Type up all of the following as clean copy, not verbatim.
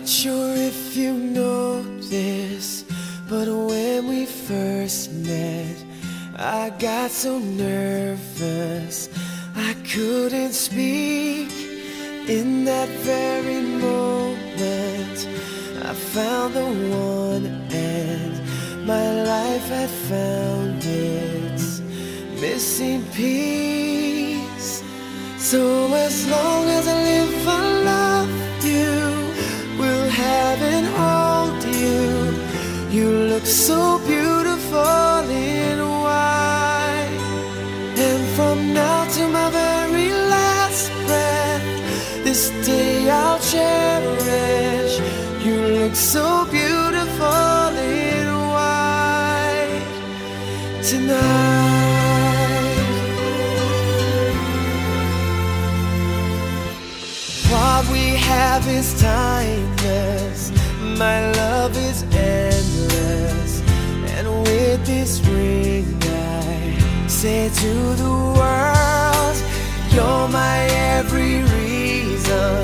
Not sure if you know this, but when we first met, I got so nervous I couldn't speak. In that very moment, I found the one, and my life had found its missing piece. So as long as I live, I love you, will have and hold you. You look so beautiful in white, and from now to my very last breath, this day I'll cherish. You look so beautiful in white tonight. What we have is timeless, my love is endless, and with this ring I say to the world, you're my every reason,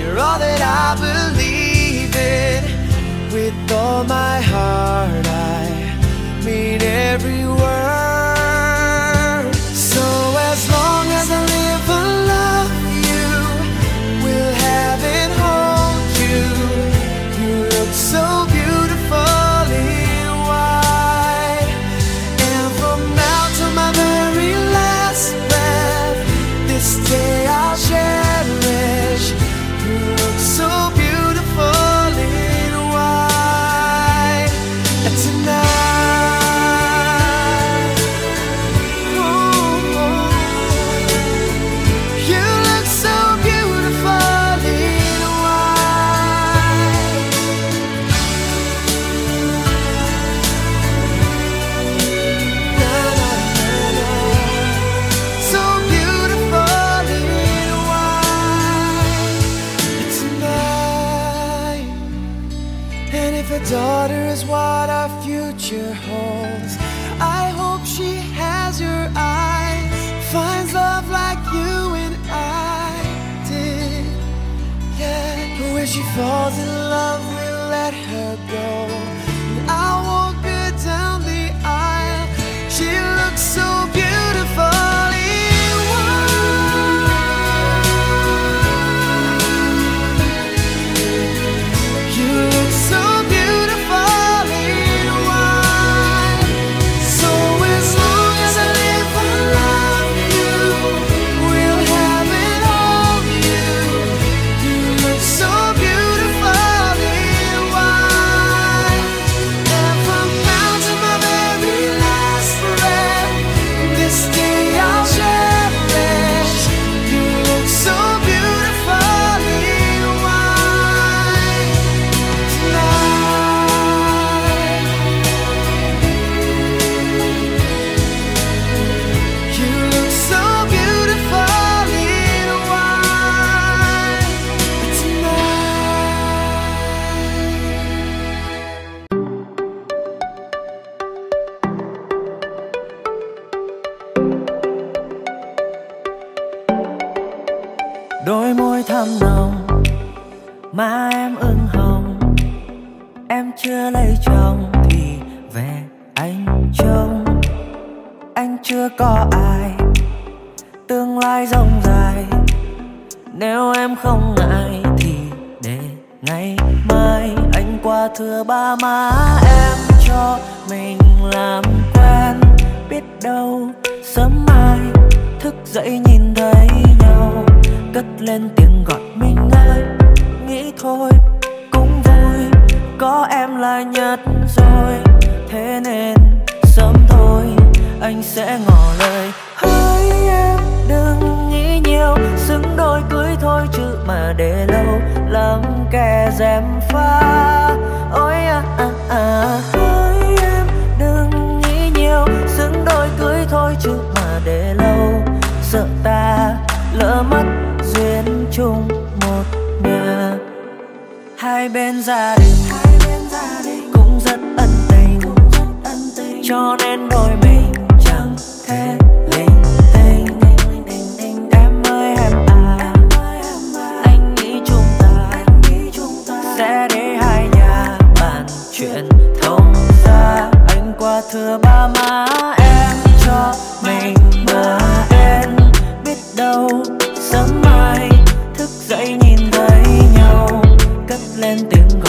you're all that I believe in. With all my heart I mean every word. So as long as I live alone, so beautiful in white, and from now to my very last breath, this day I'll cherish. You look so beautiful in white tonight. Oh, you look so beautiful. Daughter is what our future holds. I hope she has your eyes, finds love like you and I did. Yeah, when she falls in love, we'll let her go, and I'll walk her down the aisle. She looks so beautiful in white. Đôi môi thắm nồng mà em ửng hồng, em chưa lấy chồng thì về anh trông. Anh chưa có ai, tương lai rộng dài, nếu em không ngại thì để ngày mai anh qua thừa ba má em cho mình làm quen. Biết đâu sớm mai thức dậy nhìn thấy nhau, cất lên tiếng gọi mình ơi. Nghĩ thôi cũng vui, có em là nhất rồi, thế nên sớm thôi anh sẽ ngỏ lời. Hỡi em đừng nghĩ nhiều, xứng đôi cưới thôi chứ mà để lâu lắm kẻ dèm pha. Ôi à à à, hỡi em đừng nghĩ nhiều, xứng đôi cưới thôi chứ mà để lâu, sợ ta lỡ mất duyên chung một nhà. Hai bên gia đình cũng rất ân tình, cho nên đôi mình chẳng thể linh tinh. Em ơi em à, anh nghĩ chúng ta sẽ You're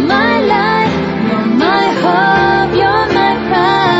my light, you're my hope, you're my pride.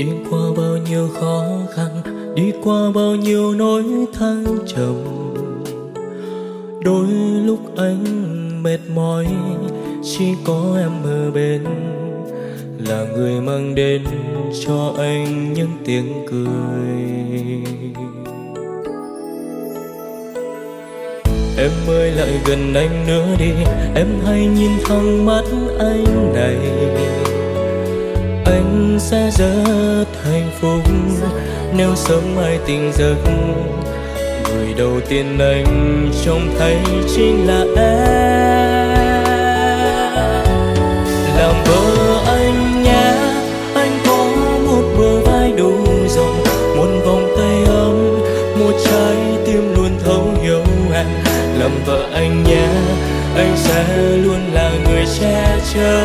Đi qua bao nhiêu khó khăn, đi qua bao nhiêu nỗi thăng trầm. Đôi lúc anh mệt mỏi, chỉ có em ở bên, là người mang đến cho anh những tiếng cười. Em ơi lại gần anh nữa đi, em hãy nhìn thẳng mắt anh này, anh sẽ rất hạnh phúc nếu sớm mai tỉnh giấc. Người đầu tiên anh trông thấy chính là em. Làm vợ anh nhé, anh có một bờ vai đủ rộng, một vòng tay ấm, một trái tim luôn thấu hiểu em. Làm vợ anh nhé, anh sẽ luôn là người che chở,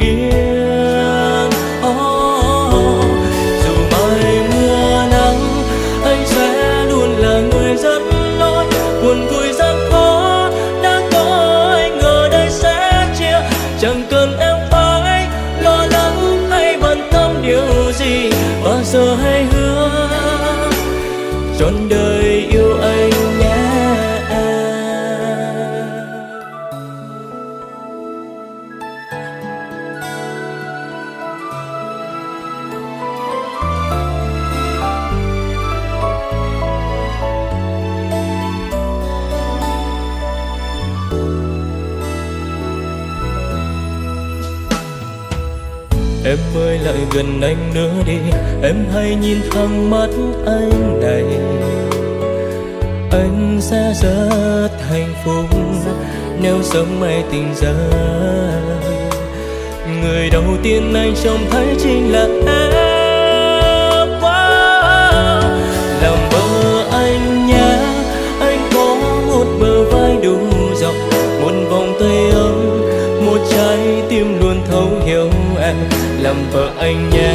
yên. Dù mai mưa nắng, anh sẽ luôn là người dẫn lối, buồn vui gian khó đã có anh ở đây sẽ chia. Chẳng cần em phải lo lắng hay bận tâm điều gì, và giờ hãy hứa trọn đời yêu anh. Em ơi lại gần anh nữa đi, em hãy nhìn thẳng mắt anh này, anh sẽ rất hạnh phúc nếu sớm mai tỉnh giấc. Người đầu tiên anh trông thấy chính là em. Làm vợ anh nhé, anh có một bờ vai đủ rộng, một vòng tay ấm, một trái tim luôn thấu hiểu em. Làm vợ anh nhé,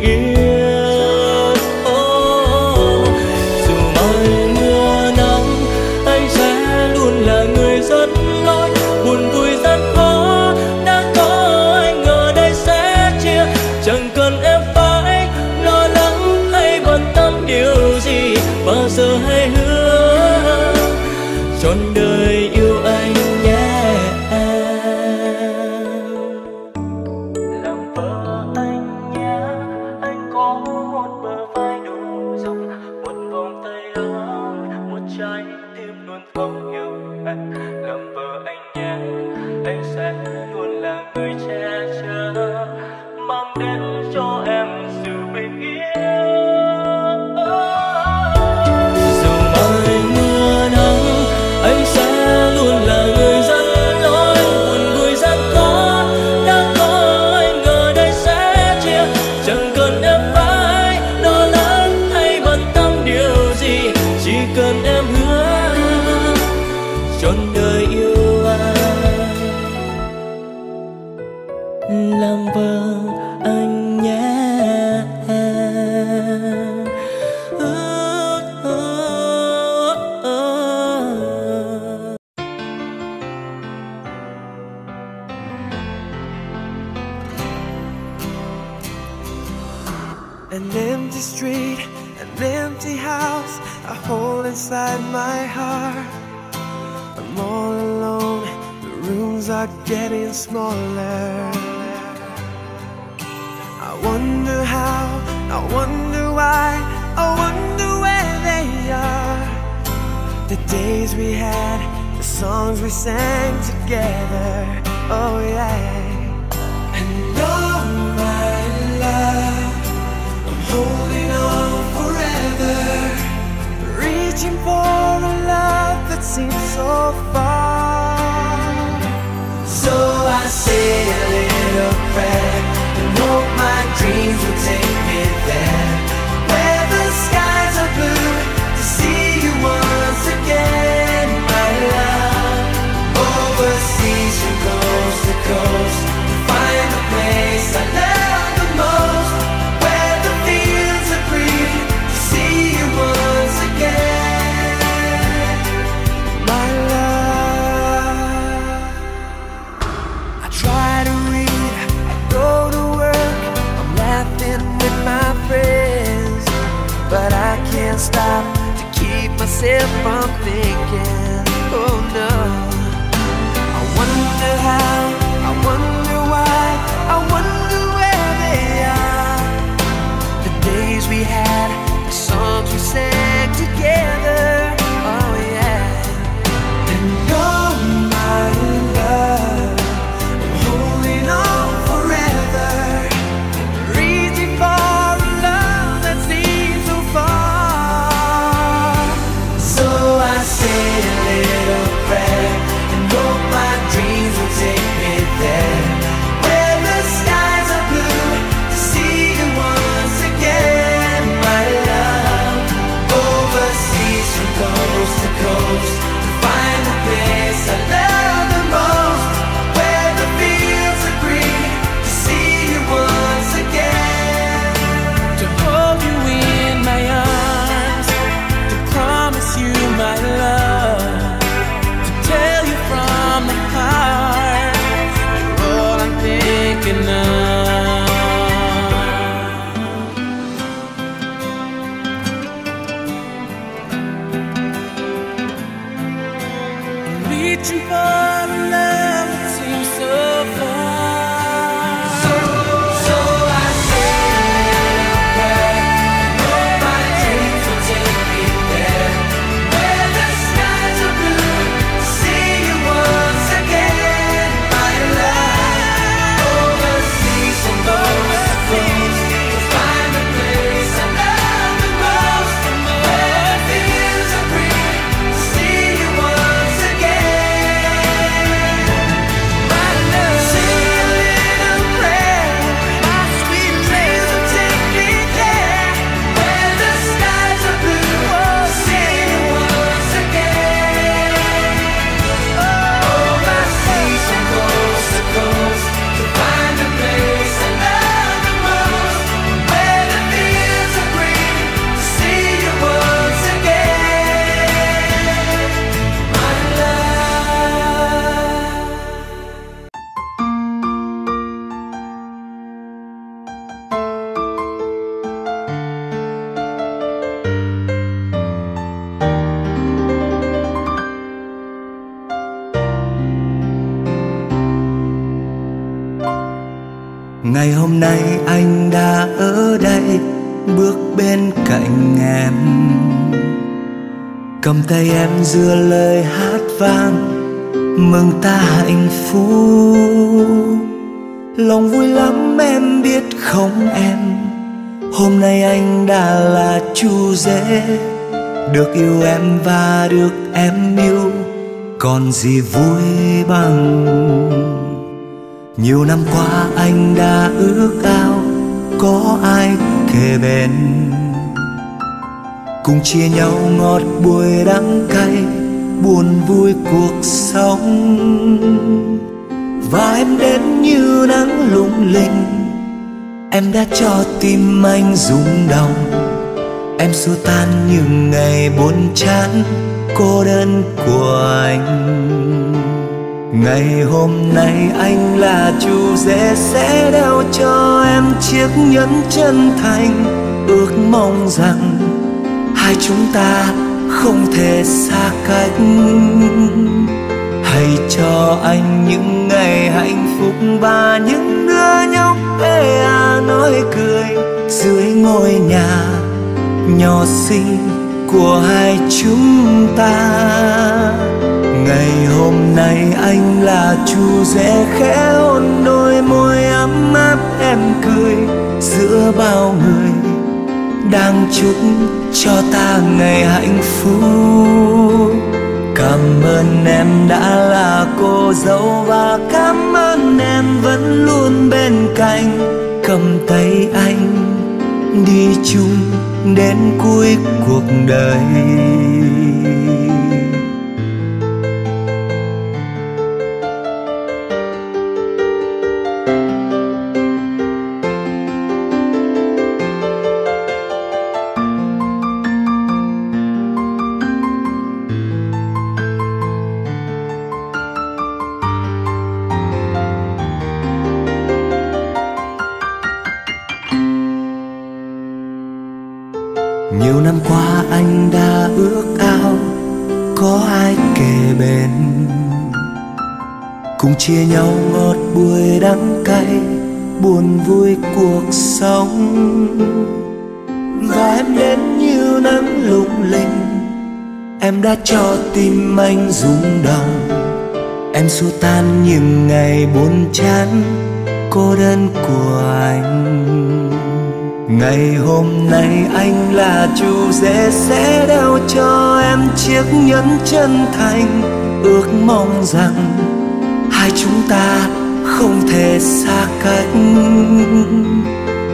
yên. Dù mai mưa nắng, anh sẽ luôn là người dẫn lối, buồn vui gian khó đã có anh ở đây sẽ chia. Chẳng cần em phải lo lắng hay bận tâm điều gì, bao giờ hãy hứa trọn đời yêu anh nhé. Làm vợ anh nhé, anh có một bờ vai đủ rộng, một vòng tay ấm, một trái tim luôn thấu hiểu em. Làm vợ anh nhé, anh sẽ luôn là người che chở, mang đến cho em sự bình yên. Làm vợ anh nhé. An empty street, an empty house, a hole inside my heart. I'm all alone, the rooms are getting smaller. I wonder how, I wonder why, I wonder where they are. The days we had, the songs we sang together, oh yeah. And oh my love, I'm holding on forever, reaching for a love that seems so far. So I say a little prayer, hope my dreams will take me there, where the skies are blue, to see you once again, my love. Overseas from coast to coast, to find the place I love the most, where the fields are green, to see you once again, my but I can't stop to keep myself from thinking, oh no. I wonder how, I wonder why, I wonder where they are, the days we had, the songs we sang together, oh yeah. And oh my love, I'm holding on forever, reaching for a love that seems so far. So I say a little prayer and hope my dreams will take me there, where the skies are blue, to see you once again. My love, overseas from coast to coast, to find the place I love the most, where the fields agree, to see you once again. To hold you in my arms, to promise you my love, to tell you from the heart, you're all I'm thinking of. Reaching for a love that seems so far. So I say a little prayer, hope my dreams will take me there, where the skies are blue, to see you once again. My love, overseas from coast to coast, to find the place I love the most, where the fields are green, to see you once again. My love, say a little prayer, my sweet dreams will take me there, where the skies are blue, to see you once again. Overseas from coast to coast, to find the place I love the most, where the fields are green, to see you once again. My love. Ngày hôm nay anh đã ở đây, bước bên cạnh em, cầm tay em giữa lời hát vang mừng ta hạnh phúc. Lòng vui lắm em biết không em, hôm nay anh đã là chú rể, được yêu em và được em yêu, còn gì vui bằng. Nhiều năm qua anh đã ước ao có ai kề bên, cùng chia nhau ngọt bùi đắng cay, buồn vui cuộc sống. Và em đến như nắng lung linh, em đã cho tim anh rung động, em xua tan những ngày buồn chán cô đơn của anh. Ngày hôm nay anh là chú rể sẽ đeo cho em chiếc nhẫn chân thành, ước mong rằng hai chúng ta không thể xa cách. Hãy cho anh những ngày hạnh phúc và những đứa nhóc ê à nói cười dưới ngôi nhà nhỏ xinh của hai chúng ta. Ngày hôm nay anh là chú rể khẽ hôn đôi môi ấm áp em cười, giữa bao người đang chúc cho ta ngày hạnh phúc. Cảm ơn em đã là cô dâu, và cảm ơn em vẫn luôn bên cạnh, cầm tay anh đi chung đến cuối cuộc đời. Nhiều năm qua anh đã ước ao có ai kề bên, cùng chia nhau ngọt bùi đắng cay, buồn vui cuộc sống. Và em đến nhiều nắng lung linh, em đã cho tim anh rung động. Em xua tan những ngày buồn chán, cô đơn của anh. Ngày hôm nay anh là chú rể sẽ đeo cho em chiếc nhẫn chân thành, ước mong rằng hai chúng ta không thể xa cách.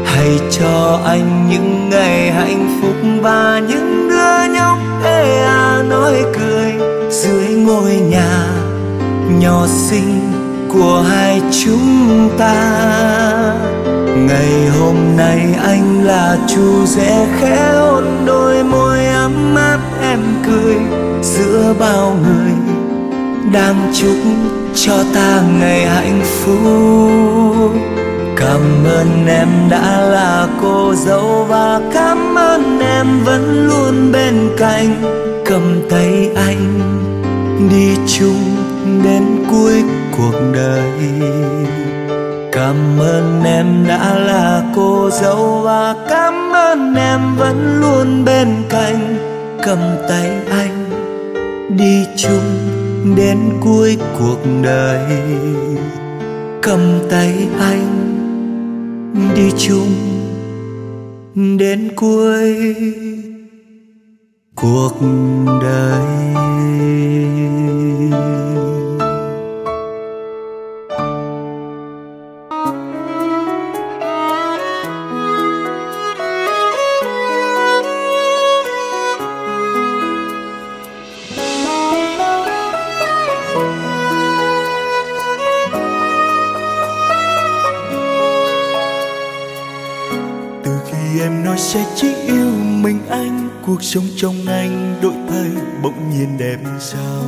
Hãy cho anh những ngày hạnh phúc và những đứa nhóc ê à nói cười dưới ngôi nhà nhỏ xinh của hai chúng ta. Ngày hôm nay anh là chú rể khẽ hôn đôi môi ấm áp em cười giữa bao người đang chúc cho ta ngày hạnh phúc. Cảm ơn em đã là cô dâu, và cảm ơn em vẫn luôn bên cạnh cầm tay anh đi chung đến cuối cuộc đời. Cảm ơn em đã là cô dâu, và cảm ơn em vẫn luôn bên cạnh cầm tay anh đi chung đến cuối cuộc đời. Cầm tay anh đi chung đến cuối cuộc đời. Sẽ chỉ yêu mình anh, cuộc sống trong anh đổi thay bỗng nhiên đẹp sao.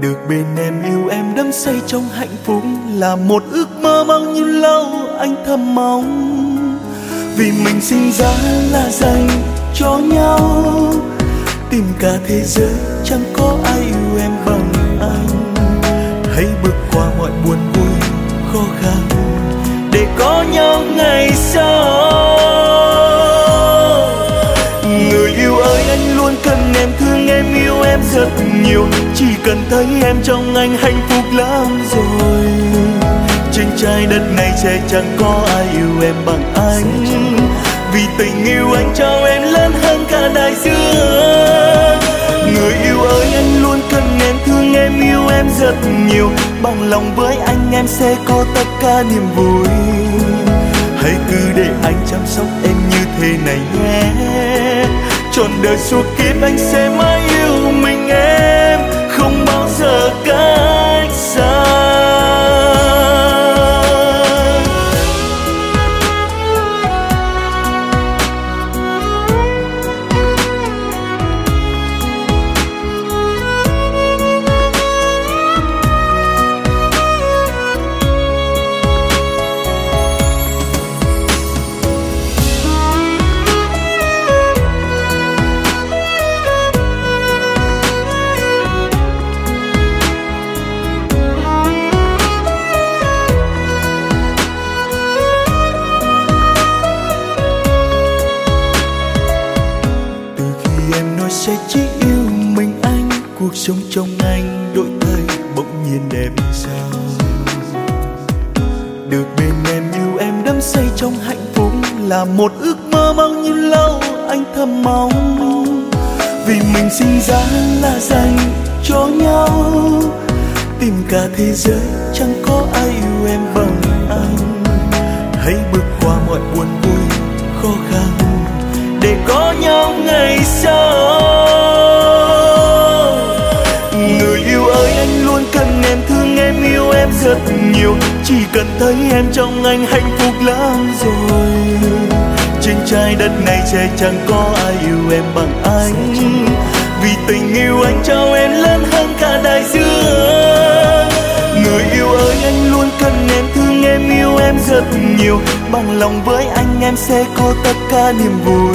Được bên em yêu em đắm say trong hạnh phúc là một ước mơ bao nhiêu lâu anh thầm mong. Vì mình sinh ra là dành cho nhau, tìm cả thế giới chẳng có ai yêu em bằng anh. Hãy bước qua mọi buồn vui khó khăn để có nhau ngày sau. Người yêu ơi, anh luôn cần em, thương em, yêu em rất nhiều. Chỉ cần thấy em trong anh hạnh phúc lắm rồi. Trên trái đất này sẽ chẳng có ai yêu em bằng anh, vì tình yêu anh trao em lớn hơn cả đại dương. Người yêu ơi, anh luôn cần em, thương em, yêu em rất nhiều. Bằng lòng với anh em sẽ có tất cả niềm vui. Hãy cứ để anh chăm sóc em như thế này nhé. Trọn đời suốt kiếp anh sẽ mãi yêu mình em, không bao giờ cách xa. Sống trong anh đổi thay bỗng nhiên đẹp sao. Được bên em yêu em đắm say trong hạnh phúc là một ước mơ bao nhiêu lâu anh thầm mong. Vì mình sinh ra là dành cho nhau, tìm cả thế giới chẳng có ai yêu em bằng anh. Hãy bước qua mọi buồn vui khó khăn để có nhau ngày sau. Người yêu ơi, anh luôn cần em, thương em, yêu em rất nhiều. Chỉ cần thấy em trong anh hạnh phúc lắm rồi. Trên trái đất này sẽ chẳng có ai yêu em bằng anh, vì tình yêu anh trao em lớn hơn cả đại dương. Người yêu ơi, anh luôn cần em, thương em, em yêu em rất nhiều, bằng lòng với anh em sẽ có tất cả niềm vui.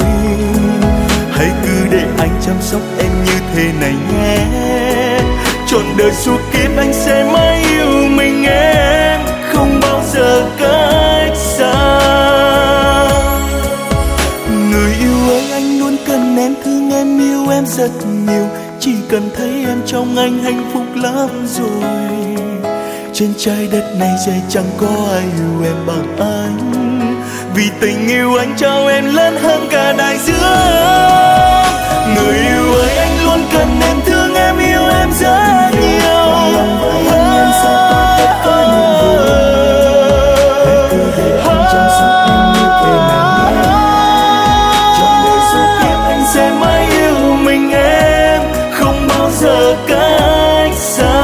Hãy cứ để anh chăm sóc em như thế này nhé, trọn đời suốt kiếp anh sẽ mãi yêu mình em, không bao giờ cách xa. Người yêu ơi, anh luôn cần em, thương em, yêu em rất nhiều, chỉ cần thấy em trong anh hạnh phúc lắm rồi. Trên trái đất này dễ chẳng có ai yêu em bằng anh, vì tình yêu anh trao em lớn hơn cả đại dương. Người yêu ơi, anh luôn cần em, thương em, yêu em rất nhiều, em sẽ có tất cả niềm vui. Hãy cứ để anh chăm sóc em như thế này nhé, trong đời suốt kiếp anh sẽ mãi yêu mình em, không bao giờ cách xa.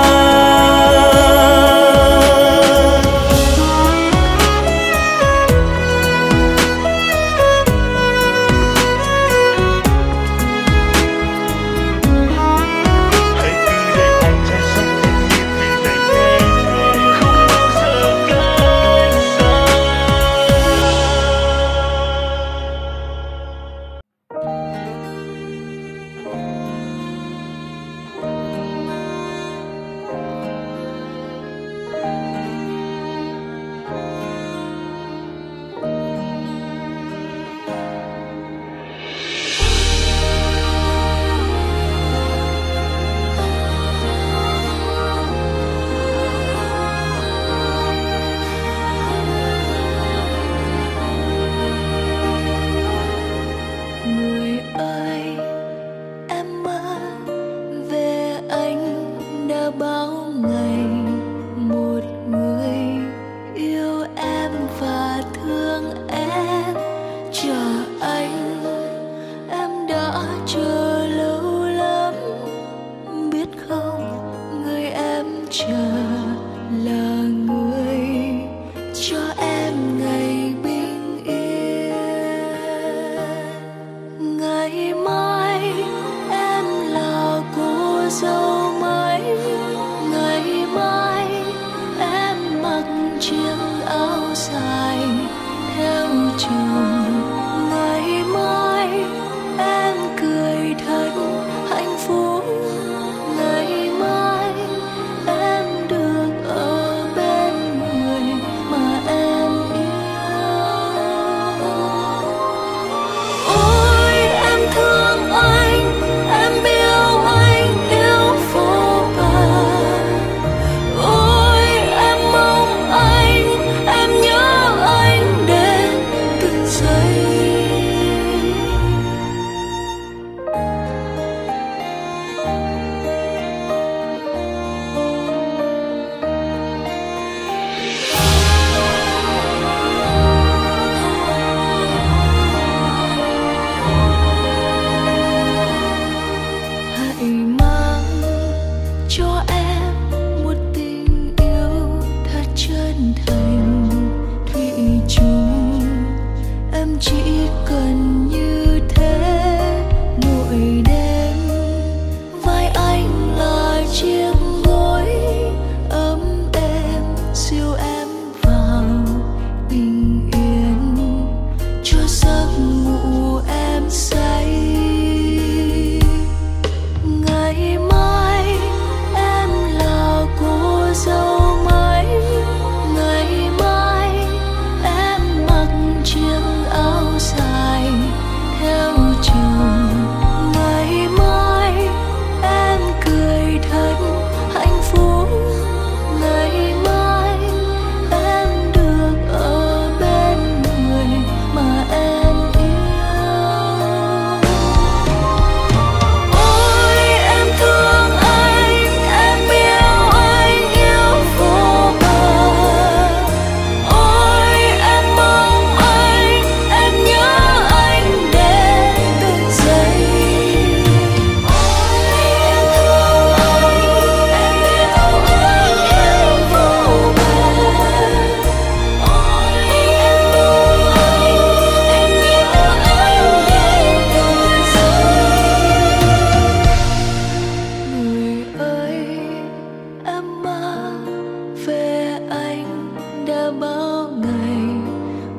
đã bao ngày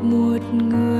một người.